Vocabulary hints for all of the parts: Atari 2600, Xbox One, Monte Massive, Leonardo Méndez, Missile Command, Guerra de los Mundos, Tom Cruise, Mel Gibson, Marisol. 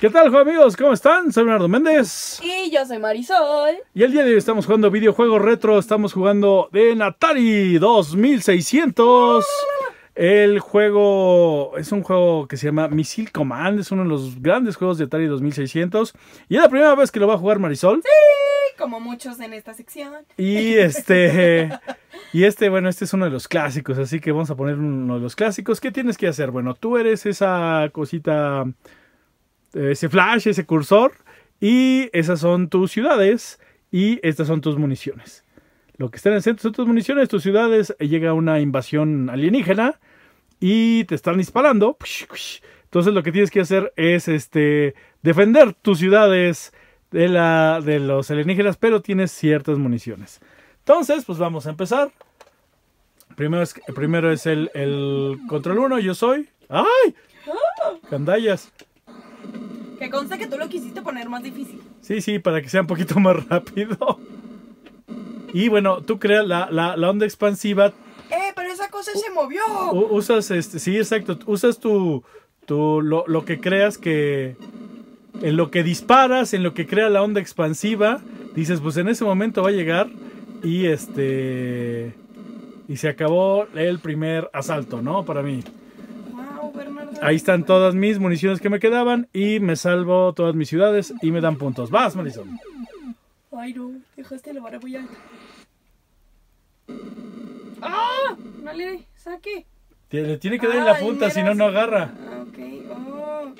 ¿Qué tal, amigos? ¿Cómo están? Soy Leonardo Méndez. Y yo soy Marisol. Y el día de hoy estamos jugando videojuegos retro. Estamos jugando en Atari 2600. El juego... es un juego que se llama Missile Command. Es uno de los grandes juegos de Atari 2600. Y es la primera vez que lo va a jugar Marisol. Sí, como muchos en esta sección. Y bueno, este es uno de los clásicos. Así que vamos a poner uno de los clásicos. ¿Qué tienes que hacer? Bueno, tú eres esa cosita... ese flash, ese cursor, y esas son tus ciudades y estas son tus municiones. Lo que está en el centro son tus municiones, tus ciudades. Llega una invasión alienígena y te están disparando. Entonces lo que tienes que hacer es defender tus ciudades de los alienígenas, pero tienes ciertas municiones. Entonces pues vamos a empezar. Primero es el control 1, yo soy... ¡Ay! ¡Candallas! Que consta que tú lo quisiste poner más difícil. Sí, sí, para que sea un poquito más rápido. Y bueno, tú creas la onda expansiva. Pero esa cosa se movió. Usas, sí, exacto. Usas lo que creas que... en lo que disparas, en lo que crea la onda expansiva. Dices, pues en ese momento va a llegar. Y y se acabó el primer asalto, ¿no? Para mí. Ahí están todas mis municiones que me quedaban y me salvo todas mis ciudades y me dan puntos. ¡Vas, Marisol! Ay, no, dejaste la vara muy alta. ¡Ah! No le saque. Le tiene que dar en la punta, si no, no agarra. Okay. Oh.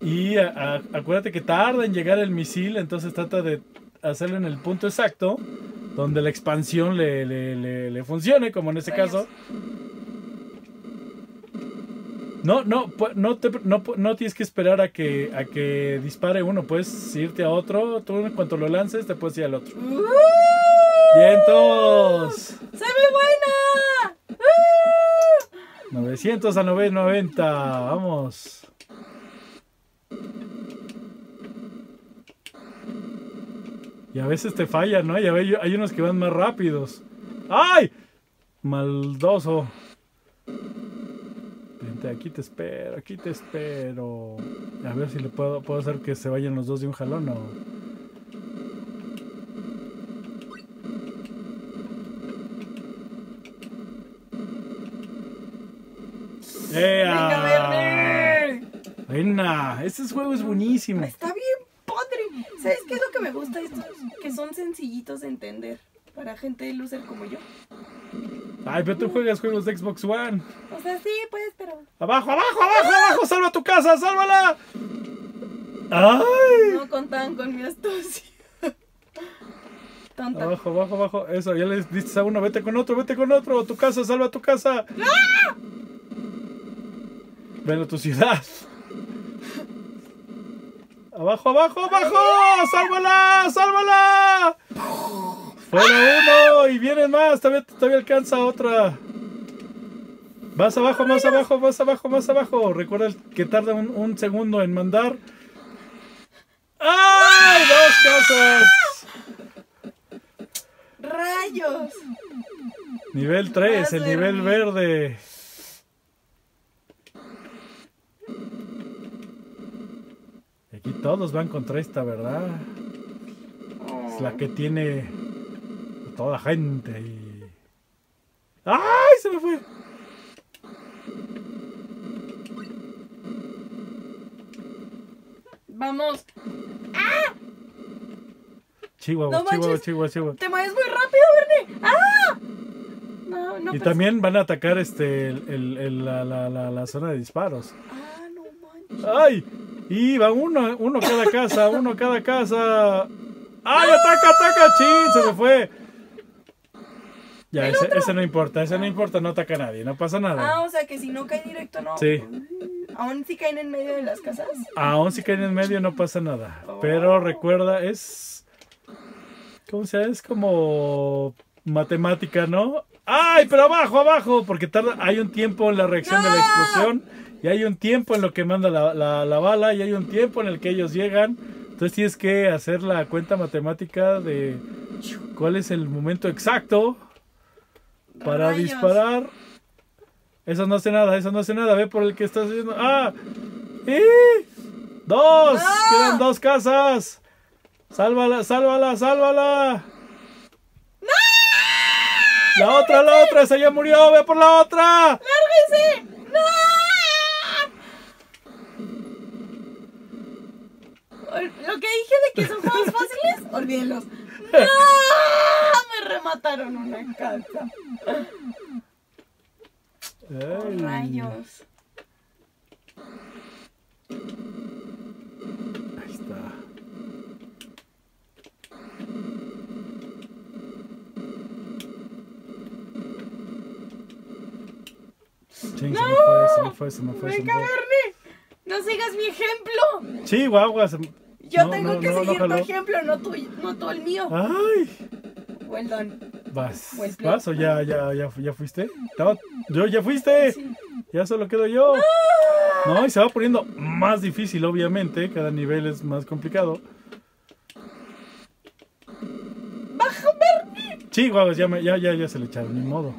Y acuérdate que tarda en llegar el misil, entonces trata de hacerlo en el punto exacto donde la expansión le funcione, como en este caso. No tienes que esperar a que dispare uno. Puedes irte a otro. Tú, en cuanto lo lances, te puedes ir al otro. ¡Vientos! ¡Soy muy buena! 900 a 990. Vamos. Y a veces te fallan, ¿no? Y a veces hay unos que van más rápidos. ¡Ay! Maldoso. Aquí te espero. A ver si le puedo hacer que se vayan los dos de un jalón o... ¡Venga, verde! ¡Venga! Este juego es buenísimo. Está bien padre. ¿Sabes qué es lo que me gusta? Estos que son sencillitos de entender para gente de loser como yo. Ay, pero tú juegas juegos de Xbox One. O sea, sí, puedes, pero... ¡Abajo, abajo, abajo, abajo! ¡Salva tu casa, sálvala! ¡Ay! No contaban con mi astucia. Tonta. Abajo, abajo, abajo. Eso, ya le diste a uno. Vete con otro, vete con otro. Tu casa, salva tu casa. ¡Ah! Ven a tu ciudad. ¡Abajo, abajo, abajo! ¡Ay! ¡Sálvala, sálvala! ¡Fuera uno! ¡Y vienen más! Todavía alcanza otra. Más abajo, más abajo, más abajo, más abajo. Recuerda que tarda un segundo en mandar. ¡Ay! ¡Dos casas! ¡Rayos! Nivel 3, el nivel verde. Aquí todos van contra esta, ¿verdad? Es la que tiene... toda la gente y... ¡Ay! Se me fue. Vamos. ¡Ah! Chihuahua, no, Chihuahua, Chihuahua, Chihuahua. Te mueves muy rápido, Verne. ¡Ah! No, no. Y también van a atacar la zona de disparos. Ah, no manches. ¡Ay! Y va uno cada casa, uno cada casa. ¡Ay! ¡No! ¡Ataca, ataca! ¡Chin! Se me fue. Ya, ese no importa, no ataca a nadie, no pasa nada. Ah, o sea que si no cae directo no. Sí. ¿Aún si caen en medio de las casas? Aún si caen en medio no pasa nada. Oh. Pero recuerda, es... ¿cómo se llama? Es como matemática, ¿no? ¡Ay, pero abajo, abajo! Porque tarda, hay un tiempo en la reacción de la explosión. Y hay un tiempo en lo que manda la bala. Y hay un tiempo en el que ellos llegan. Entonces tienes que hacer la cuenta matemática de cuál es el momento exacto para Rayos. Disparar. Eso no hace nada, ve por el que estás haciendo. ¡Ah! ¡Dos! ¡No! ¡Quedan dos casas! ¡Sálvala, sálvala, sálvala! ¡No! ¡La otra, ¡lárguese! La otra! ¡Esa ya murió! ¡Ve por la otra! ¡Lárguese! ¡No! Lo que dije de que son juegos fáciles, olvídenlos. ¡No! Me remataron una casa. Oh, rayos. Ahí está. Ching, se me fue. ¡Venga, Bernie! ¡No sigas mi ejemplo! Chihuahua. Yo tengo que seguir tu ejemplo, no tú el mío. ¡Ay! Well done. ¿Vas o ya fuiste? ¿Ya fuiste? Sí. Ya solo quedo yo. ¡No! No, y se va poniendo más difícil, obviamente. Cada nivel es más complicado. ¡Baja, Bernie! Sí, guau, ya se le echaron, ni modo.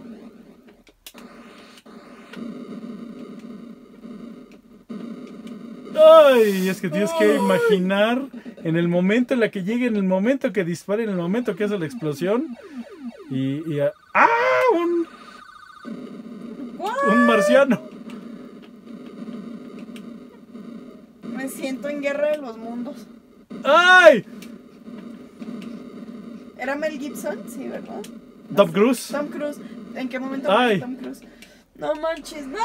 Ay, es que tienes que imaginar en el momento en la que llegue, en el momento que dispare, en el momento que hace la explosión. Y ¡ah! Un marciano. Me siento en Guerra de los Mundos. ¡Ay! ¿Era Mel Gibson? Sí, ¿verdad? ¿Tom Cruise? Tom Cruise. ¿En qué momento fue Tom Cruise? No manches. ¡No!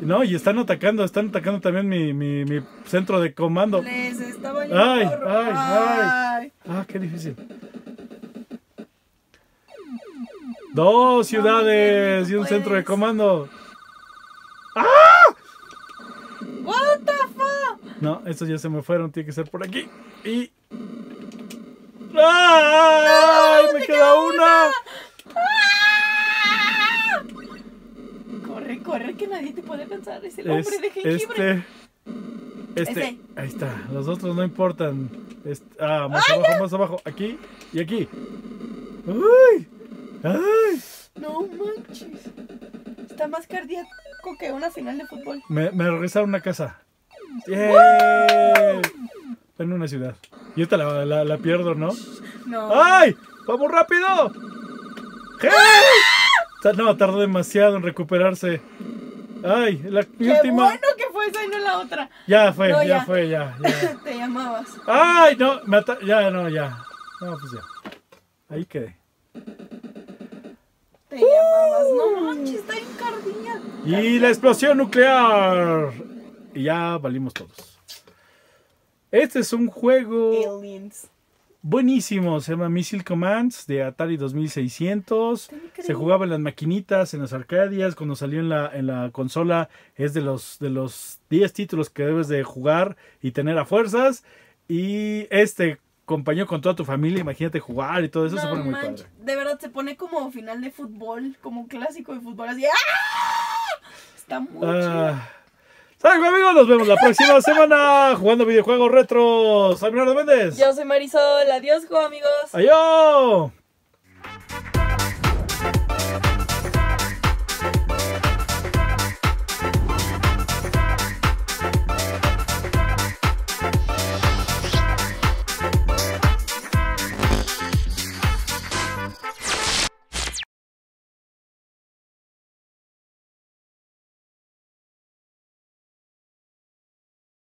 No, y están atacando también mi centro de comando. Les está valiendo. ¡Ay! ¡Ah, qué difícil! Dos ciudades y un centro de comando. ¡Ah! What the fuck? No, estos ya se me fueron, tiene que ser por aquí. Y ¡ay! ¡Me queda una! Corre, que nadie te puede alcanzar. Es el hombre de jengibre. Este. Ahí está. Los otros no importan. Más abajo. Aquí y aquí. ¡Uy! ¡Ay! No manches. Está más cardíaco que una final de fútbol. Me regresaron una casa. ¡Yeah! En una ciudad. Y esta la pierdo, ¿no? No. ¡Ay! ¡Vamos rápido! ¡Hey! No, tardó demasiado en recuperarse. ¡Ay! Mi última. Bueno que fue esa y no la otra. Ya fue. Te llamabas. ¡Ay! No, ya. No, pues ya. Ahí quedé. Te llamabas. No manches, está encardillado. Y la explosión nuclear. Y ya valimos todos. Este es un juego. Aliens. Buenísimo, se llama Missile Command de Atari 2600. Se jugaba en las maquinitas, en las arcadias. Cuando salió en la consola, es de los 10 títulos que debes de jugar y tener a fuerzas. Y este acompañó con toda tu familia. Imagínate jugar y todo eso, no se pone muy padre. De verdad, se pone como final de fútbol, como un clásico de fútbol. Así, ¡ah! Está muy chido. Salve amigos, nos vemos la próxima semana jugando videojuegos retros. Soy Leonardo Méndez. Yo soy Marisol. Adiós, amigos. Adiós.